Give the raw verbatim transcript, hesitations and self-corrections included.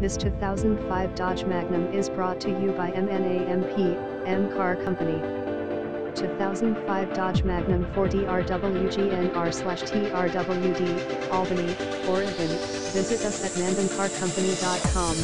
This two thousand five Dodge Magnum is brought to you by M and M Car Company. two thousand five Dodge Magnum four D R W G N R slash T R W D, Albany, Oregon. Visit us at M and M Car Company dot com.